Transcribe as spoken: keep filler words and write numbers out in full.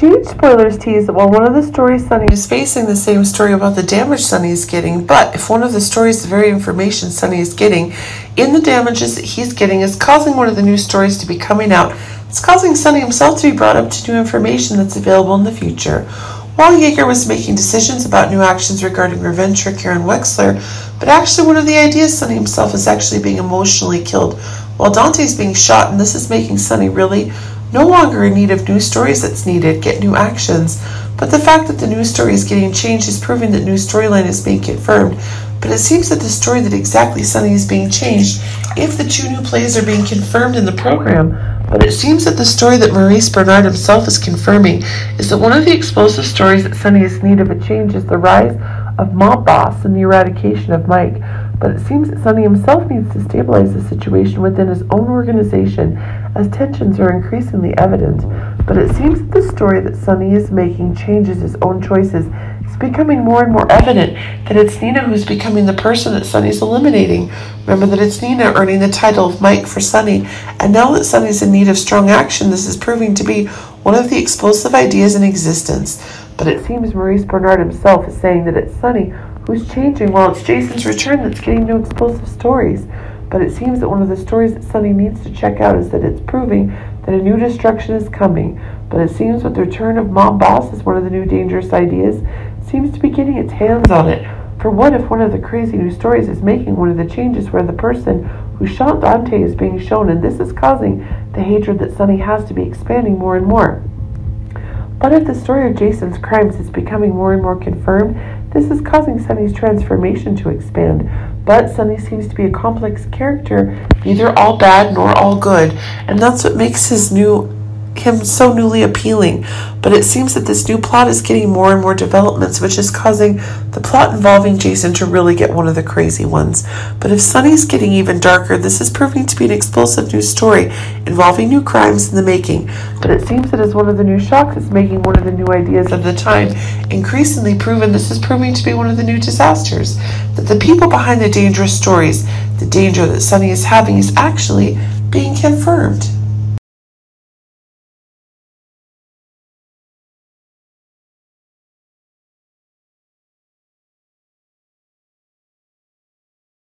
Huge spoilers tease that while one of the stories Sonny is facing the same story about the damage Sonny is getting, but if one of the stories the very information Sonny is getting in the damages that he's getting is causing one of the new stories to be coming out, it's causing Sonny himself to be brought up to new information that's available in the future. While Yeager was making decisions about new actions regarding revenge for Karen Wexler, but actually one of the ideas Sonny himself is actually being emotionally killed while Dante's being shot, and this is making Sonny really no longer in need of new stories that's needed, get new actions, but the fact that the new story is getting changed is proving that new storyline is being confirmed. But it seems that the story that exactly Sonny is being changed, if the two new plays are being confirmed in the program, but it seems that the story that Maurice Bernard himself is confirming is that one of the explosive stories that Sonny is in need of a change is the rise of Mob Boss and the eradication of Mike. But it seems that Sonny himself needs to stabilize the situation within his own organization as tensions are increasingly evident. But it seems that the story that Sonny is making changes his own choices. It's becoming more and more evident that it's Nina who's becoming the person that Sonny's eliminating. Remember that it's Nina earning the title of Mike for Sonny. And now that Sonny's in need of strong action, this is proving to be one of the explosive ideas in existence. But it seems Maurice Bernard himself is saying that it's Sonny who's changing while it's Jason's return that's getting new explosive stories. But it seems that one of the stories that Sonny needs to check out is that it's proving that a new destruction is coming. But it seems with the return of Mob Boss as one of the new dangerous ideas, seems to be getting its hands on it. For what if one of the crazy new stories is making one of the changes where the person who shot Dante is being shown, and this is causing the hatred that Sonny has to be expanding more and more. But if the story of Jason's crimes is becoming more and more confirmed, this is causing Sonny's transformation to expand. But Sonny seems to be a complex character, neither all bad nor all good, and that's what makes his new him so newly appealing. But it seems that this new plot is getting more and more developments, which is causing the plot involving Jason to really get one of the crazy ones. But if Sonny's getting even darker, this is proving to be an explosive new story involving new crimes in the making. But it seems that as one of the new shocks is making one of the new ideas of the time increasingly proven, this is proving to be one of the new disasters. That the people behind the dangerous stories, the danger that Sonny is having, is actually being confirmed.